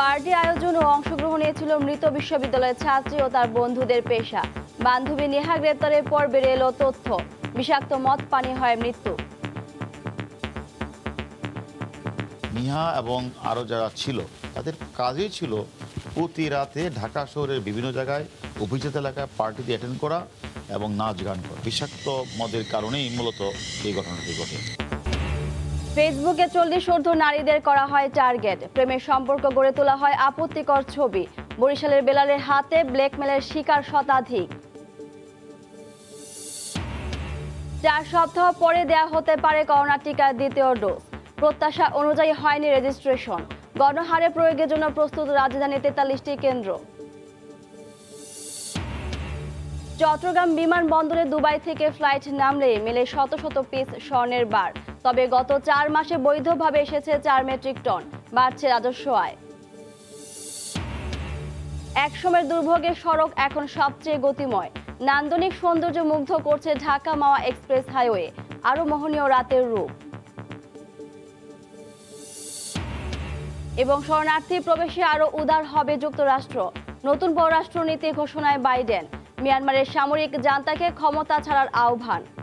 Party আয়োজন ও অংশগ্রহণ নিয়েছিল মৃত বিশ্ববিদ্যালয়ের ছাত্রী ও তার বন্ধুদের পেশা। বান্ধবী নেহা গ্রেপ্তারের পর বেড়ে এলো তথ্য, বিষাক্ত মদ পানি হয় মৃত্যু। নিহা এবং আরও যারা ছিল তাদের কাজই ছিল প্রতি রাতে ঢাকা শহরের বিভিন্ন জায়গায় অভিজাত এলাকায় পার্টিতে অ্যাটেন্ড করা এবং নাচ গান করা। বিষাক্ত মদের কারণেই মূলত এই ঘটনাটি ঘটে। ফেসবুকে 40 ঊর্ধ্ব নারীদের করা হয় টার্গেট, প্রেমের সম্পর্ক গড়ে তোলা হয় আপত্তিকর ছবি। বরিশালের বেলালের হাতে ব্ল্যাকমেলের শিকার শতাধিক। 4 সপ্তাহ পরে দেয়া হতে পারে করোনা টিকার দ্বিতীয় ডোজ, প্রত্যাশা অনুযায়ী হয়নি রেজিস্ট্রেশন। গণহারে প্রয়োগের জন্য প্রস্তুত রাজধানী 43টি কেন্দ্র। চট্টগ্রাম বিমানবন্দরে দুবাই থেকে ফ্লাইট নামলে মেলে শত শত পিস স্বর্ণের বার, তবে গত 4 মাসে বৈধভাবে এসেছে 4 মেট্রিক টন, বাড়ছে রাজস্ব আয়। একসময়ের দুর্ভোগের সড়ক এখন সবচেয়ে গতিময়, নান্দনিক সৌন্দর্য মুগ্ধ করছে ঢাকা মাওয়া এক্সপ্রেস হাইওয়ে, আরও মোহনীয় রাতের রূপ। এবং শরণার্থী প্রবেশে আরও উদার হবে যুক্তরাষ্ট্র, নতুন পররাষ্ট্রনীতি ঘোষণায় বাইডেন। মিয়ানমারের সামরিক জান্তাকে ক্ষমতা ছাড়ার আহ্বান।